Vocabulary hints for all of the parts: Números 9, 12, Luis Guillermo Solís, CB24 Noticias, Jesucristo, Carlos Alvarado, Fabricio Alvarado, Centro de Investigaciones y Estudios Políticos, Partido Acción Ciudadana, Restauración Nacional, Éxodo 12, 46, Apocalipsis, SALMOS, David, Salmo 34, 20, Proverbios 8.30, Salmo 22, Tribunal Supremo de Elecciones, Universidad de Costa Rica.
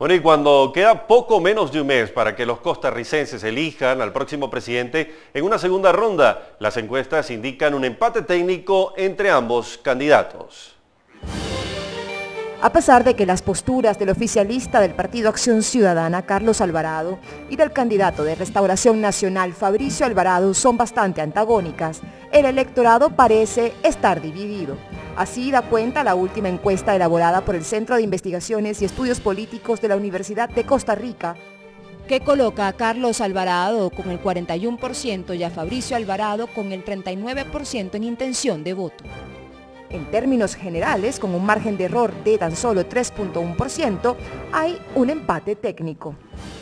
Bueno, y cuando queda poco menos de un mes para que los costarricenses elijan al próximo presidente en una segunda ronda, las encuestas indican un empate técnico entre ambos candidatos. A pesar de que las posturas del oficialista del Partido Acción Ciudadana, Carlos Alvarado, y del candidato de Restauración Nacional, Fabricio Alvarado, son bastante antagónicas, el electorado parece estar dividido. Así da cuenta la última encuesta elaborada por el Centro de Investigaciones y Estudios Políticos de la Universidad de Costa Rica, que coloca a Carlos Alvarado con el 41% y a Fabricio Alvarado con el 39% en intención de voto. En términos generales, con un margen de error de tan solo 3.1%, hay un empate técnico.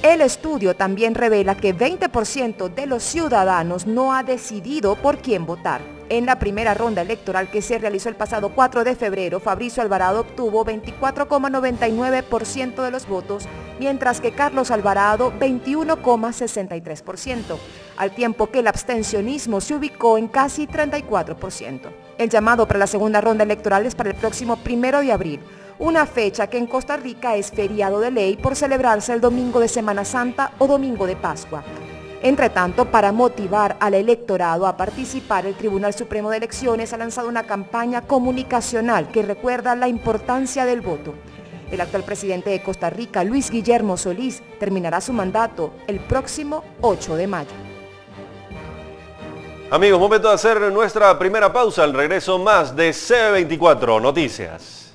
El estudio también revela que 20% de los ciudadanos no ha decidido por quién votar. En la primera ronda electoral que se realizó el pasado 4 de febrero, Fabricio Alvarado obtuvo 24,99% de los votos, mientras que Carlos Alvarado 21,63%, al tiempo que el abstencionismo se ubicó en casi 34%. El llamado para la segunda ronda electoral es para el próximo 1 de abril, una fecha que en Costa Rica es feriado de ley por celebrarse el domingo de Semana Santa o domingo de Pascua. Entre tanto, para motivar al electorado a participar, el Tribunal Supremo de Elecciones ha lanzado una campaña comunicacional que recuerda la importancia del voto. El actual presidente de Costa Rica, Luis Guillermo Solís, terminará su mandato el próximo 8 de mayo. Amigos, momento de hacer nuestra primera pausa. Al regreso, más de CB24 Noticias.